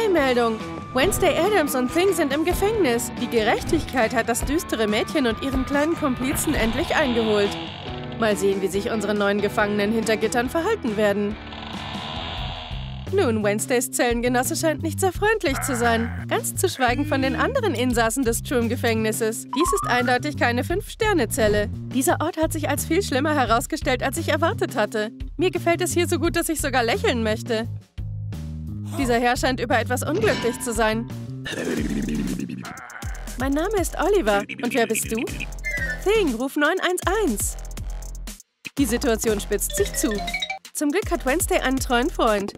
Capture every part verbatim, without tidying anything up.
Eilmeldung! Wednesday Addams und Thing sind im Gefängnis. Die Gerechtigkeit hat das düstere Mädchen und ihren kleinen Komplizen endlich eingeholt. Mal sehen, wie sich unsere neuen Gefangenen hinter Gittern verhalten werden. Nun, Wednesdays Zellengenosse scheint nicht sehr freundlich zu sein. Ganz zu schweigen von den anderen Insassen des Troom-Gefängnisses. Dies ist eindeutig keine Fünf-Sterne-Zelle. Dieser Ort hat sich als viel schlimmer herausgestellt, als ich erwartet hatte. Mir gefällt es hier so gut, dass ich sogar lächeln möchte. Dieser Herr scheint über etwas unglücklich zu sein. Mein Name ist Oliver. Und wer bist du? Thing, ruf neun eins eins. Die Situation spitzt sich zu. Zum Glück hat Wednesday einen treuen Freund.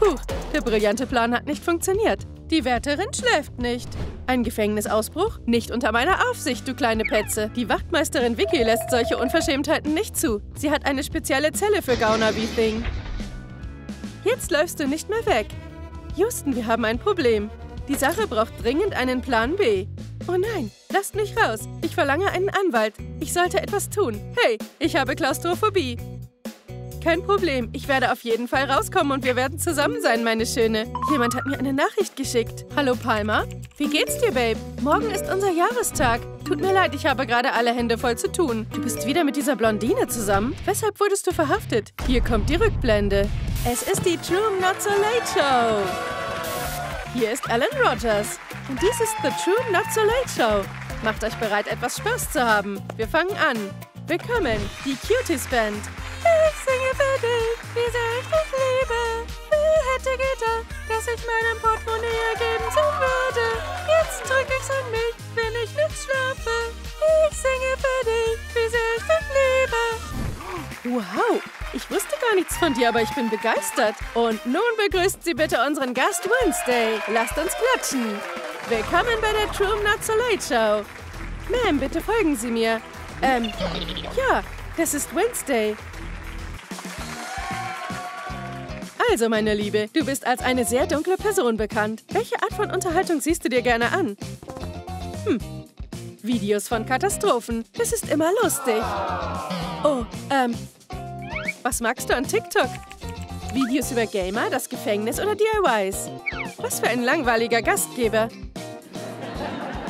Puh, der brillante Plan hat nicht funktioniert. Die Wärterin schläft nicht. Ein Gefängnisausbruch? Nicht unter meiner Aufsicht, du kleine Petze. Die Wachtmeisterin Vicky lässt solche Unverschämtheiten nicht zu. Sie hat eine spezielle Zelle für Gauner wie Thing. Jetzt läufst du nicht mehr weg. Houston, wir haben ein Problem. Die Sache braucht dringend einen Plan B. Oh nein, lasst mich raus. Ich verlange einen Anwalt. Ich sollte etwas tun. Hey, ich habe Klaustrophobie. Kein Problem, ich werde auf jeden Fall rauskommen und wir werden zusammen sein, meine Schöne. Jemand hat mir eine Nachricht geschickt. Hallo, Palmer. Wie geht's dir, Babe? Morgen ist unser Jahrestag. Tut mir leid, ich habe gerade alle Hände voll zu tun. Du bist wieder mit dieser Blondine zusammen? Weshalb wurdest du verhaftet? Hier kommt die Rückblende. Es ist die True Not So Late Show. Hier ist Alan Rogers. Und dies ist die True Not So Late Show. Macht euch bereit, etwas Spaß zu haben. Wir fangen an. Willkommen, die Cuties Band. Ich singe für dich, wie sehr ich dich liebe. Wer hätte gedacht, dass ich meinem Portemonnaie ergeben sein würde? Jetzt drück ich's an mich, wenn ich nicht schlafe. Ich singe für dich, wie sehr ich dich liebe. Wow, ich wusste gar nichts von dir, aber ich bin begeistert. Und nun begrüßt Sie bitte unseren Gast Wednesday. Lasst uns klatschen. Willkommen bei der True Not So Late Show. Ma'am, bitte folgen Sie mir. Ähm, ja, das ist Wednesday. Also, meine Liebe, du bist als eine sehr dunkle Person bekannt. Welche Art von Unterhaltung siehst du dir gerne an? Hm. Videos von Katastrophen. Das ist immer lustig. Oh, ähm. Was magst du an TikTok? Videos über Gamer, das Gefängnis oder D I Ys? Was für ein langweiliger Gastgeber.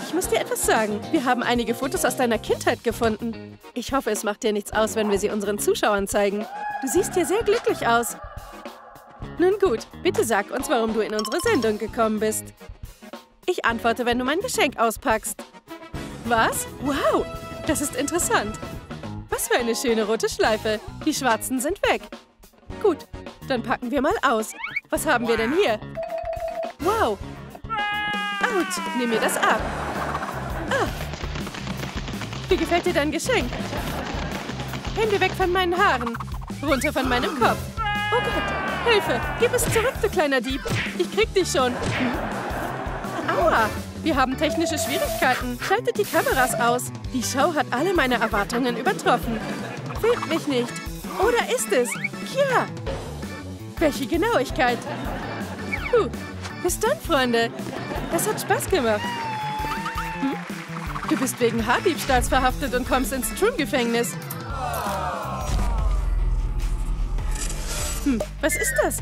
Ich muss dir etwas sagen. Wir haben einige Fotos aus deiner Kindheit gefunden. Ich hoffe, es macht dir nichts aus, wenn wir sie unseren Zuschauern zeigen. Du siehst hier sehr glücklich aus. Nun gut, bitte sag uns, warum du in unsere Sendung gekommen bist. Ich antworte, wenn du mein Geschenk auspackst. Was? Wow, das ist interessant. Was für eine schöne rote Schleife. Die schwarzen sind weg. Gut, dann packen wir mal aus. Was haben wir denn hier? Wow. Autsch, nimm mir das ab. Ah. Wie gefällt dir dein Geschenk? Hände weg von meinen Haaren. Runter von meinem Kopf. Oh Gott. Hilfe! Gib es zurück, du kleiner Dieb! Ich krieg dich schon! Aua! Wir haben technische Schwierigkeiten. Schaltet die Kameras aus. Die Show hat alle meine Erwartungen übertroffen. Filmt mich nicht! Oder ist es? Kira! Welche Genauigkeit! Puh! Bis dann, Freunde! Das hat Spaß gemacht! Hm? Du bist wegen Haardiebstahls verhaftet und kommst ins Troom-Gefängnis. Hm, was ist das?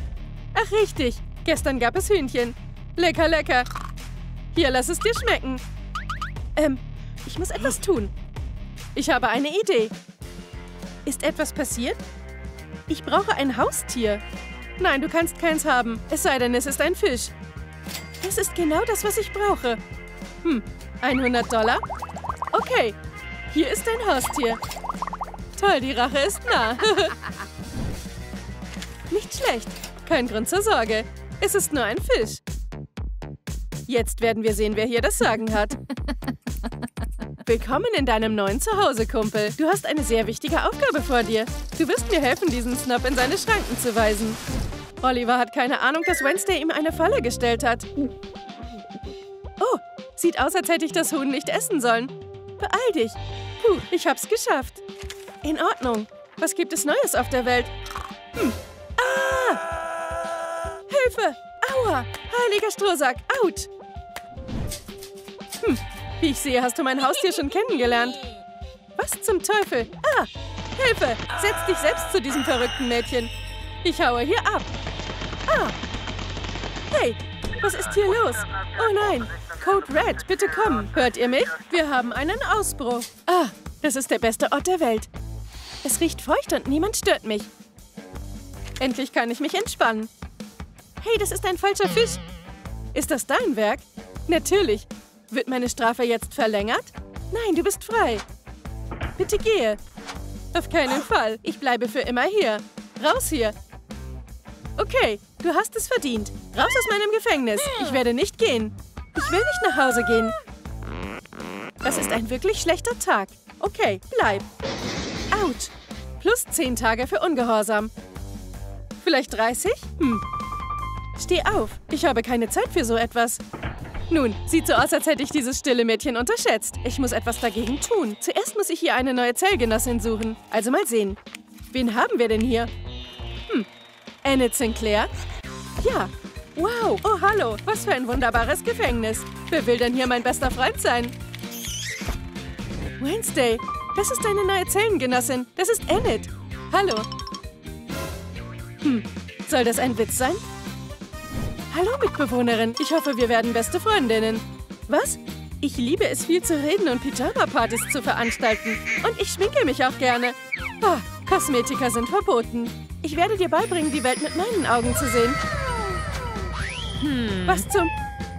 Ach, richtig. Gestern gab es Hühnchen. Lecker, lecker. Hier, lass es dir schmecken. Ähm, ich muss etwas tun. Ich habe eine Idee. Ist etwas passiert? Ich brauche ein Haustier. Nein, du kannst keins haben. Es sei denn, es ist ein Fisch. Das ist genau das, was ich brauche. Hm, hundert Dollar? Okay, hier ist ein Haustier. Toll, die Rache ist nah. Nicht schlecht. Kein Grund zur Sorge. Es ist nur ein Fisch. Jetzt werden wir sehen, wer hier das Sagen hat. Willkommen in deinem neuen Zuhause, Kumpel. Du hast eine sehr wichtige Aufgabe vor dir. Du wirst mir helfen, diesen Snob in seine Schranken zu weisen. Oliver hat keine Ahnung, dass Wednesday ihm eine Falle gestellt hat. Oh, sieht aus, als hätte ich das Huhn nicht essen sollen. Beeil dich. Puh, ich hab's geschafft. In Ordnung. Was gibt es Neues auf der Welt? Hm. Ah! Hilfe! Aua! Heiliger Strohsack! Out! Hm, wie ich sehe, hast du mein Haustier schon kennengelernt. Was zum Teufel? Ah! Hilfe! Setz dich selbst zu diesem verrückten Mädchen. Ich haue hier ab. Ah! Hi! Was ist hier los? Oh nein! Code Red, bitte kommen! Hört ihr mich? Wir haben einen Ausbruch. Ah, das ist der beste Ort der Welt. Es riecht feucht und niemand stört mich. Endlich kann ich mich entspannen. Hey, das ist ein falscher Fisch. Ist das dein Werk? Natürlich. Wird meine Strafe jetzt verlängert? Nein, du bist frei. Bitte gehe. Auf keinen Fall. Ich bleibe für immer hier. Raus hier. Okay, du hast es verdient. Raus aus meinem Gefängnis. Ich werde nicht gehen. Ich will nicht nach Hause gehen. Das ist ein wirklich schlechter Tag. Okay, bleib. Autsch. Plus zehn Tage für Ungehorsam. Vielleicht dreißig? Hm. Steh auf. Ich habe keine Zeit für so etwas. Nun, sieht so aus, als hätte ich dieses stille Mädchen unterschätzt. Ich muss etwas dagegen tun. Zuerst muss ich hier eine neue Zellgenossin suchen. Also mal sehen. Wen haben wir denn hier? Hm. Enid Sinclair? Ja. Wow. Oh, hallo. Was für ein wunderbares Gefängnis. Wer will denn hier mein bester Freund sein? Wednesday. Das ist eine neue Zellengenossin. Das ist Enid. Hallo. Hm. Soll das ein Witz sein? Hallo, Mitbewohnerin. Ich hoffe, wir werden beste Freundinnen. Was? Ich liebe es, viel zu reden und Pyjama-Partys zu veranstalten. Und ich schminke mich auch gerne. Oh, Kosmetika sind verboten. Ich werde dir beibringen, die Welt mit meinen Augen zu sehen. Hm. Was zum...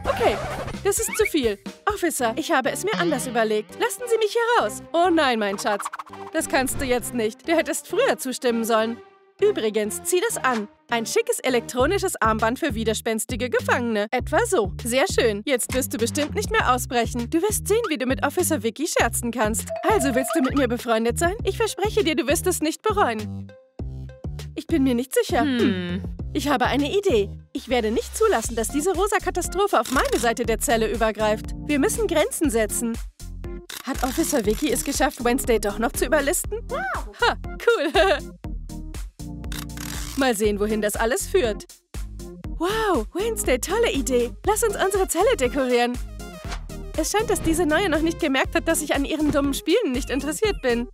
Okay, das ist zu viel. Officer, ich habe es mir anders überlegt. Lassen Sie mich hier raus. Oh nein, mein Schatz. Das kannst du jetzt nicht. Du hättest früher zustimmen sollen. Übrigens, zieh das an. Ein schickes elektronisches Armband für widerspenstige Gefangene. Etwa so. Sehr schön. Jetzt wirst du bestimmt nicht mehr ausbrechen. Du wirst sehen, wie du mit Officer Vicky scherzen kannst. Also, willst du mit mir befreundet sein? Ich verspreche dir, du wirst es nicht bereuen. Ich bin mir nicht sicher. Hm. Ich habe eine Idee. Ich werde nicht zulassen, dass diese rosa Katastrophe auf meine Seite der Zelle übergreift. Wir müssen Grenzen setzen. Hat Officer Vicky es geschafft, Wednesday doch noch zu überlisten? Wow. Ha, cool. Mal sehen, wohin das alles führt. Wow, Wednesday, tolle Idee. Lass uns unsere Zelle dekorieren. Es scheint, dass diese Neue noch nicht gemerkt hat, dass ich an ihren dummen Spielen nicht interessiert bin.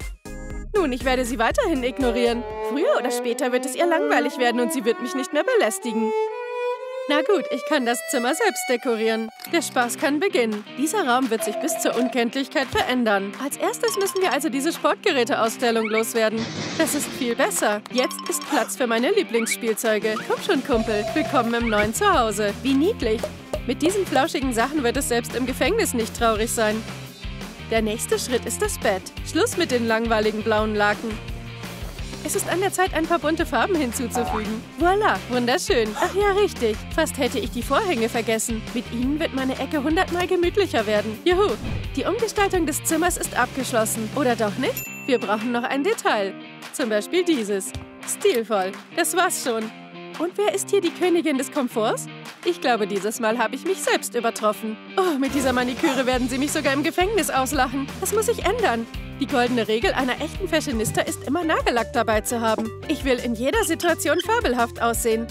Nun, ich werde sie weiterhin ignorieren. Früher oder später wird es ihr langweilig werden und sie wird mich nicht mehr belästigen. Na gut, ich kann das Zimmer selbst dekorieren. Der Spaß kann beginnen. Dieser Raum wird sich bis zur Unkenntlichkeit verändern. Als erstes müssen wir also diese Sportgeräteausstellung loswerden. Das ist viel besser. Jetzt ist Platz für meine Lieblingsspielzeuge. Komm schon, Kumpel. Willkommen im neuen Zuhause. Wie niedlich. Mit diesen flauschigen Sachen wird es selbst im Gefängnis nicht traurig sein. Der nächste Schritt ist das Bett. Schluss mit den langweiligen blauen Laken. Es ist an der Zeit, ein paar bunte Farben hinzuzufügen. Voila, wunderschön. Ach ja, richtig. Fast hätte ich die Vorhänge vergessen. Mit ihnen wird meine Ecke hundertmal gemütlicher werden. Juhu. Die Umgestaltung des Zimmers ist abgeschlossen. Oder doch nicht? Wir brauchen noch ein Detail. Zum Beispiel dieses. Stilvoll. Das war's schon. Und wer ist hier die Königin des Komforts? Ich glaube, dieses Mal habe ich mich selbst übertroffen. Oh, mit dieser Maniküre werden sie mich sogar im Gefängnis auslachen. Das muss ich ändern. Die goldene Regel einer echten Fashionista ist, immer Nagellack dabei zu haben. Ich will in jeder Situation fabelhaft aussehen.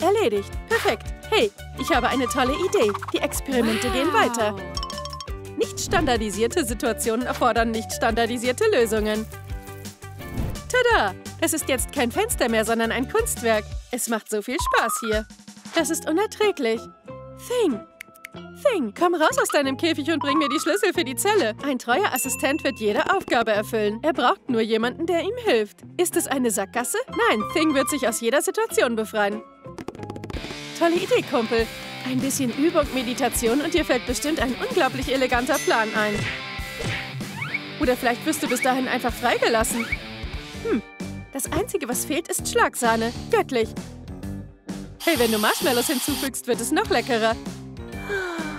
Erledigt. Perfekt. Hey, ich habe eine tolle Idee. Die Experimente wow. gehen weiter. Nicht standardisierte Situationen erfordern nicht standardisierte Lösungen. Tada! Es ist jetzt kein Fenster mehr, sondern ein Kunstwerk. Es macht so viel Spaß hier. Das ist unerträglich. Thing! Thing, komm raus aus deinem Käfig und bring mir die Schlüssel für die Zelle. Ein treuer Assistent wird jede Aufgabe erfüllen. Er braucht nur jemanden, der ihm hilft. Ist es eine Sackgasse? Nein, Thing wird sich aus jeder Situation befreien. Tolle Idee, Kumpel. Ein bisschen Übung, Meditation und dir fällt bestimmt ein unglaublich eleganter Plan ein. Oder vielleicht wirst du bis dahin einfach freigelassen. Hm, das Einzige, was fehlt, ist Schlagsahne. Göttlich. Hey, wenn du Marshmallows hinzufügst, wird es noch leckerer.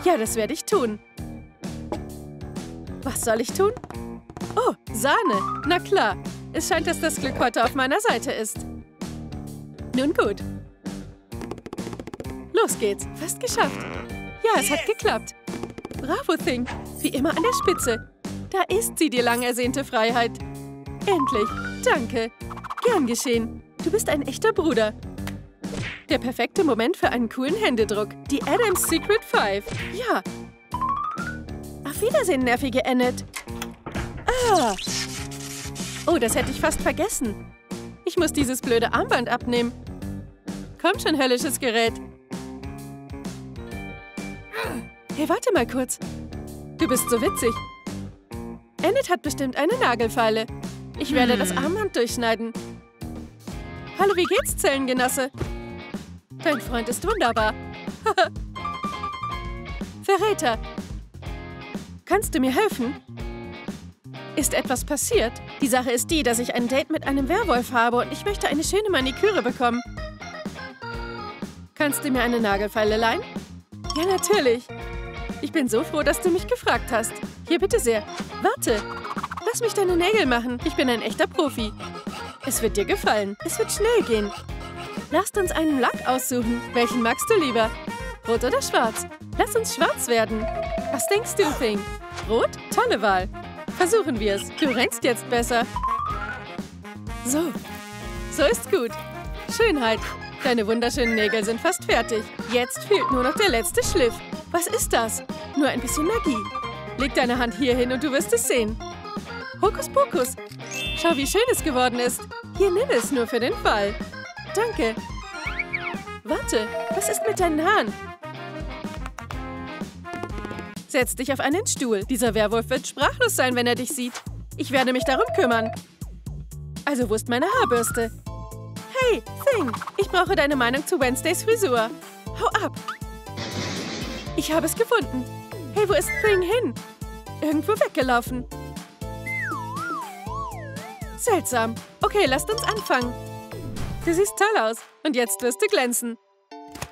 Ja, das werde ich tun. Was soll ich tun? Oh, Sahne. Na klar. Es scheint, dass das Glück heute auf meiner Seite ist. Nun gut. Los geht's. Fast geschafft. Ja, es hat geklappt. Bravo, Thing. Wie immer an der Spitze. Da ist sie, die lang ersehnte Freiheit. Endlich. Danke. Gern geschehen. Du bist ein echter Bruder. Der perfekte Moment für einen coolen Händedruck. Die Addams Secret Five. Ja. Auf Wiedersehen, nervige Enid. Ah. Oh, das hätte ich fast vergessen. Ich muss dieses blöde Armband abnehmen. Komm schon, höllisches Gerät. Hey, warte mal kurz. Du bist so witzig. Enid hat bestimmt eine Nagelfeile. Ich werde hm. das Armband durchschneiden. Hallo, wie geht's, Zellengenosse? Dein Freund ist wunderbar. Verräter. Kannst du mir helfen? Ist etwas passiert? Die Sache ist die, dass ich ein Date mit einem Werwolf habe und ich möchte eine schöne Maniküre bekommen. Kannst du mir eine Nagelfeile leihen? Ja, natürlich. Ich bin so froh, dass du mich gefragt hast. Hier, bitte sehr. Warte. Lass mich deine Nägel machen. Ich bin ein echter Profi. Es wird dir gefallen. Es wird schnell gehen. Lasst uns einen Lack aussuchen. Welchen magst du lieber? Rot oder schwarz? Lass uns schwarz werden. Was denkst du, Thing? Rot? Tolle Wahl. Versuchen wir es. Du rennst jetzt besser. So. So ist gut. Schönheit. Deine wunderschönen Nägel sind fast fertig. Jetzt fehlt nur noch der letzte Schliff. Was ist das? Nur ein bisschen Magie. Leg deine Hand hier hin und du wirst es sehen. Hokuspokus. Schau, wie schön es geworden ist. Hier, nimm es nur für den Fall. Danke. Warte, was ist mit deinen Haaren? Setz dich auf einen Stuhl. Dieser Werwolf wird sprachlos sein, wenn er dich sieht. Ich werde mich darum kümmern. Also, wo ist meine Haarbürste? Hey, Thing, ich brauche deine Meinung zu Wednesdays Frisur. Hau ab. Ich habe es gefunden. Hey, wo ist Thing hin? Irgendwo weggelaufen. Seltsam. Okay, lasst uns anfangen. Du siehst toll aus. Und jetzt wirst du glänzen.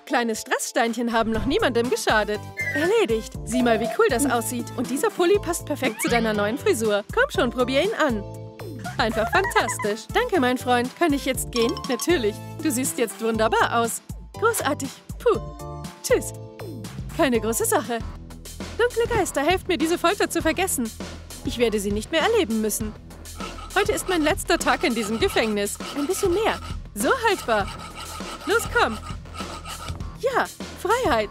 Kleine Stresssteinchen haben noch niemandem geschadet. Erledigt. Sieh mal, wie cool das aussieht. Und dieser Pulli passt perfekt zu deiner neuen Frisur. Komm schon, probier ihn an. Einfach fantastisch. Danke, mein Freund. Kann ich jetzt gehen? Natürlich. Du siehst jetzt wunderbar aus. Großartig. Puh. Tschüss. Keine große Sache. Dunkle Geister, helft mir, diese Folter zu vergessen. Ich werde sie nicht mehr erleben müssen. Heute ist mein letzter Tag in diesem Gefängnis. Ein bisschen mehr. So haltbar. Los, komm. Ja, Freiheit.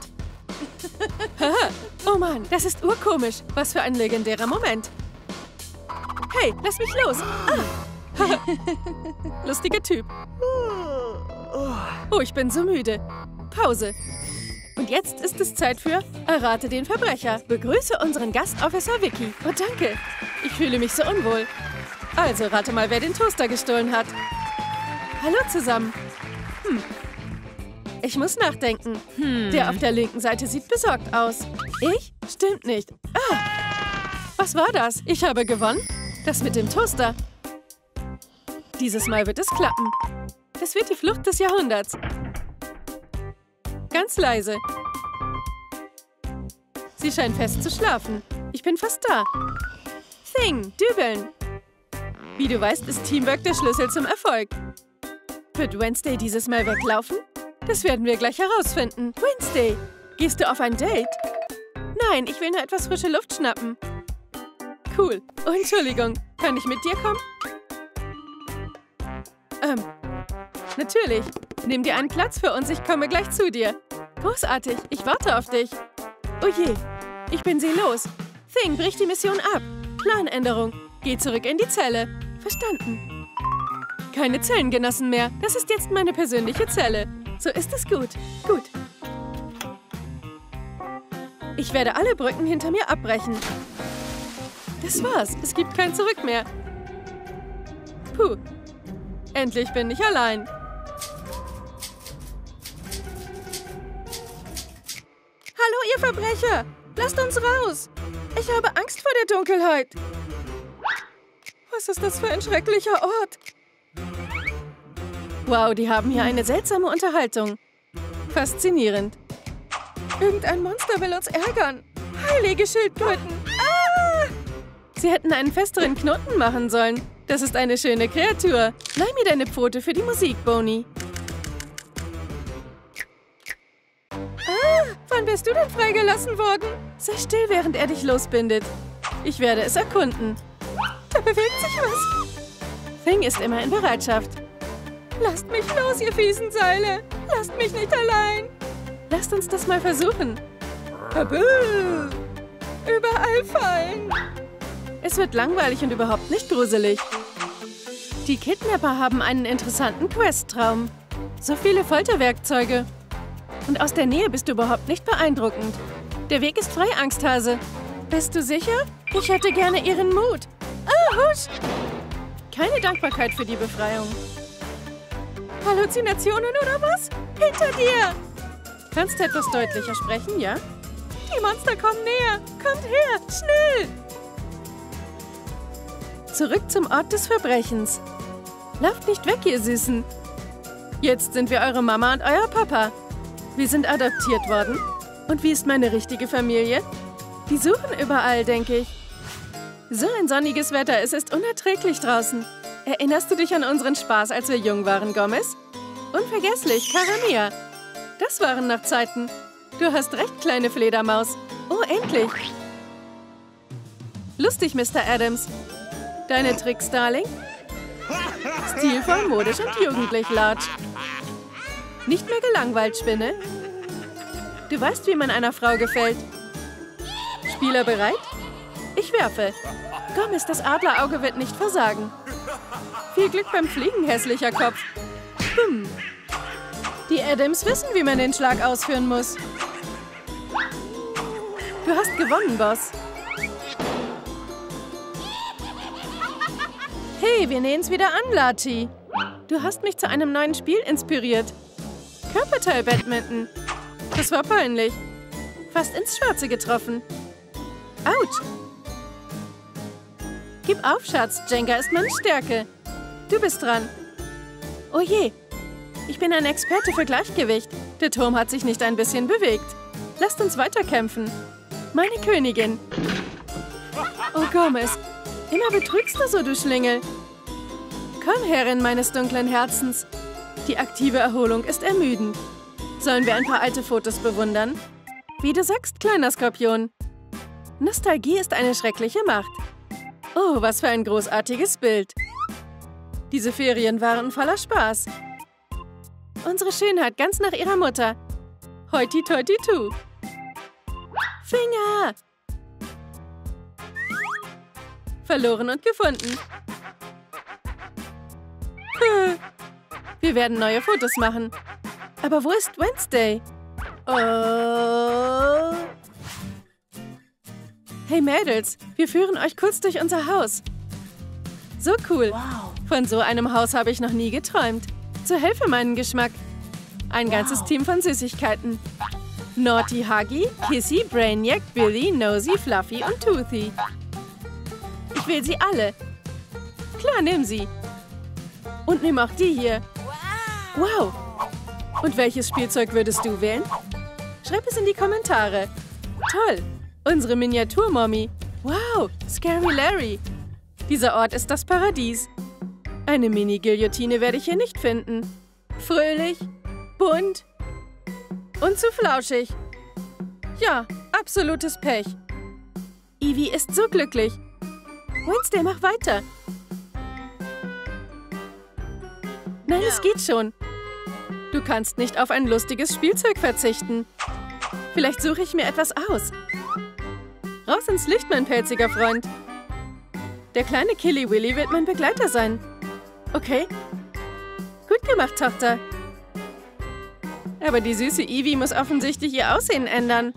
Oh Mann, das ist urkomisch. Was für ein legendärer Moment. Hey, lass mich los. Ah. Lustiger Typ. Oh, ich bin so müde. Pause. Und jetzt ist es Zeit für Errate den Verbrecher. Begrüße unseren Gastofficer Vicky. Oh, danke. Ich fühle mich so unwohl. Also, rate mal, wer den Toaster gestohlen hat. Hallo zusammen. Hm. Ich muss nachdenken. Hm. Der auf der linken Seite sieht besorgt aus. Ich? Stimmt nicht. Ah! Was war das? Ich habe gewonnen? Das mit dem Toaster. Dieses Mal wird es klappen. Das wird die Flucht des Jahrhunderts. Ganz leise. Sie scheint fest zu schlafen. Ich bin fast da. Thing, dübeln. Wie du weißt, ist Teamwork der Schlüssel zum Erfolg. Wird Wednesday dieses Mal weglaufen? Das werden wir gleich herausfinden. Wednesday, gehst du auf ein Date? Nein, ich will nur etwas frische Luft schnappen. Cool. Oh, Entschuldigung, kann ich mit dir kommen? Ähm, natürlich. Nimm dir einen Platz für uns, ich komme gleich zu dir. Großartig, ich warte auf dich. Oh je, ich bin seelos. Thing, brich die Mission ab. Planänderung. Geh zurück in die Zelle. Verstanden. Keine Zellengenossen mehr. Das ist jetzt meine persönliche Zelle. So ist es gut. Gut. Ich werde alle Brücken hinter mir abbrechen. Das war's. Es gibt kein Zurück mehr. Puh. Endlich bin ich allein. Hallo, ihr Verbrecher. Lasst uns raus. Ich habe Angst vor der Dunkelheit. Was ist das für ein schrecklicher Ort? Wow, die haben hier eine seltsame Unterhaltung. Faszinierend. Irgendein Monster will uns ärgern. Heilige Schildkröten. Ah! Sie hätten einen festeren Knoten machen sollen. Das ist eine schöne Kreatur. Leih mir deine Pfote für die Musik, Boni. Ah, wann bist du denn freigelassen worden? Sei still, während er dich losbindet. Ich werde es erkunden. Da bewegt sich was. Thing ist immer in Bereitschaft. Lasst mich los, ihr fiesen Seile. Lasst mich nicht allein. Lasst uns das mal versuchen. Tabu. Überall fallen. Es wird langweilig und überhaupt nicht gruselig. Die Kidnapper haben einen interessanten Questtraum. So viele Folterwerkzeuge. Und aus der Nähe bist du überhaupt nicht beeindruckend. Der Weg ist frei, Angsthase. Bist du sicher? Ich hätte gerne ihren Mut. Ah, husch! Keine Dankbarkeit für die Befreiung. Halluzinationen oder was? Hinter dir! Kannst du etwas deutlicher sprechen, ja? Die Monster kommen näher. Kommt her, schnell! Zurück zum Ort des Verbrechens. Lauft nicht weg, ihr Süßen. Jetzt sind wir eure Mama und euer Papa. Wir sind adoptiert worden. Und wie ist meine richtige Familie? Die suchen überall, denke ich. So ein sonniges Wetter, es ist unerträglich draußen. Erinnerst du dich an unseren Spaß, als wir jung waren, Gomez? Unvergesslich, Carania. Das waren noch Zeiten. Du hast recht, kleine Fledermaus. Oh, endlich. Lustig, Mister Addams. Deine Tricks, Darling? Stilvoll, modisch und jugendlich, Large. Nicht mehr gelangweilt, Spinne. Du weißt, wie man einer Frau gefällt. Spieler bereit? Ich werfe. Gomez, das Adlerauge wird nicht versagen. Viel Glück beim Fliegen, hässlicher Kopf. Bumm. Die Addams wissen, wie man den Schlag ausführen muss. Du hast gewonnen, Boss. Hey, wir nähen's wieder an, Lachi. Du hast mich zu einem neuen Spiel inspiriert. Körperteil-Badminton. Das war peinlich. Fast ins Schwarze getroffen. Autsch. Gib auf, Schatz. Jenga ist meine Stärke. Du bist dran. Oh je. Ich bin ein Experte für Gleichgewicht. Der Turm hat sich nicht ein bisschen bewegt. Lasst uns weiterkämpfen. Meine Königin. Oh, Gomez. Immer betrügst du so, du Schlingel. Komm, Herrin meines dunklen Herzens. Die aktive Erholung ist ermüdend. Sollen wir ein paar alte Fotos bewundern? Wie du sagst, kleiner Skorpion. Nostalgie ist eine schreckliche Macht. Oh, was für ein großartiges Bild. Diese Ferien waren voller Spaß. Unsere Schönheit ganz nach ihrer Mutter. Hoiti toiti tu. Finger! Verloren und gefunden. Wir werden neue Fotos machen. Aber wo ist Wednesday? Oh. Hey Mädels, wir führen euch kurz durch unser Haus. So cool. Wow. Von so einem Haus habe ich noch nie geträumt. Zur Hilfe meinen Geschmack. Ein wow. ganzes Team von Süßigkeiten. Naughty Huggy, Kissy, Brainiac, Billy, Nosy, Fluffy und Toothy. Ich will sie alle. Klar, nimm sie. Und nimm auch die hier. Wow. Und welches Spielzeug würdest du wählen? Schreib es in die Kommentare. Toll. Unsere Miniatur-Mommy. Wow, Scary Larry. Dieser Ort ist das Paradies. Eine Mini-Guillotine werde ich hier nicht finden. Fröhlich, bunt und zu flauschig. Ja, absolutes Pech. Evie ist so glücklich. Wednesday, mach weiter. Nein, es geht schon. Du kannst nicht auf ein lustiges Spielzeug verzichten. Vielleicht suche ich mir etwas aus. Raus ins Licht, mein pelziger Freund. Der kleine Killy Willy wird mein Begleiter sein. Okay. Gut gemacht, Tochter. Aber die süße Evie muss offensichtlich ihr Aussehen ändern.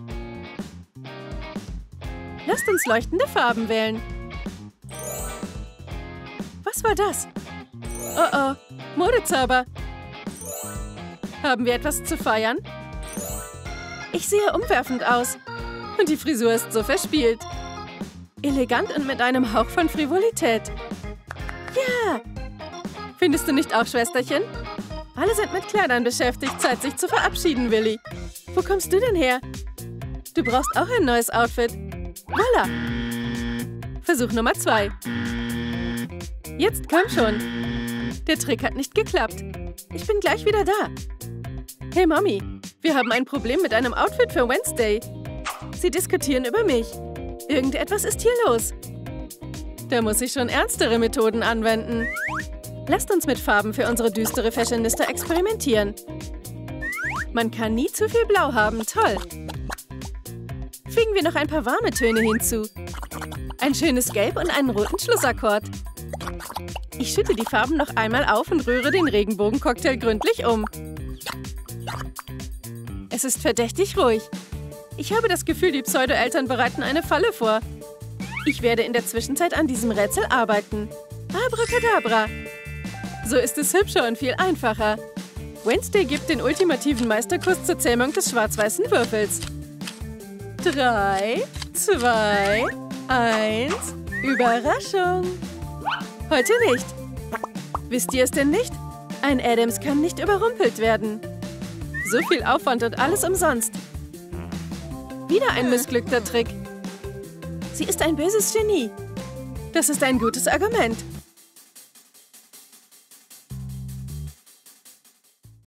Lasst uns leuchtende Farben wählen. Was war das? Oh oh, Modezauber. Haben wir etwas zu feiern? Ich sehe umwerfend aus. Und die Frisur ist so verspielt. Elegant und mit einem Hauch von Frivolität. Ja! Findest du nicht auch, Schwesterchen? Alle sind mit Kleidern beschäftigt. Zeit, sich zu verabschieden, Willi. Wo kommst du denn her? Du brauchst auch ein neues Outfit. Voila! Versuch Nummer zwei. Jetzt komm schon. Der Trick hat nicht geklappt. Ich bin gleich wieder da. Hey, Mommy, wir haben ein Problem mit einem Outfit für Wednesday. Sie diskutieren über mich. Irgendetwas ist hier los. Da muss ich schon ernstere Methoden anwenden. Lasst uns mit Farben für unsere düstere Fashionista experimentieren. Man kann nie zu viel Blau haben, toll. Fügen wir noch ein paar warme Töne hinzu. Ein schönes Gelb und einen roten Schlussakkord. Ich schütte die Farben noch einmal auf und rühre den Regenbogencocktail gründlich um. Es ist verdächtig ruhig. Ich habe das Gefühl, die Pseudo-Eltern bereiten eine Falle vor. Ich werde in der Zwischenzeit an diesem Rätsel arbeiten. Abracadabra. So ist es hübscher und viel einfacher. Wednesday gibt den ultimativen Meisterkuss zur Zähmung des schwarz-weißen Würfels. Drei, zwei, eins. Überraschung. Heute nicht. Wisst ihr es denn nicht? Ein Addams kann nicht überrumpelt werden. So viel Aufwand und alles umsonst. Wieder ein missglückter Trick. Sie ist ein böses Genie. Das ist ein gutes Argument.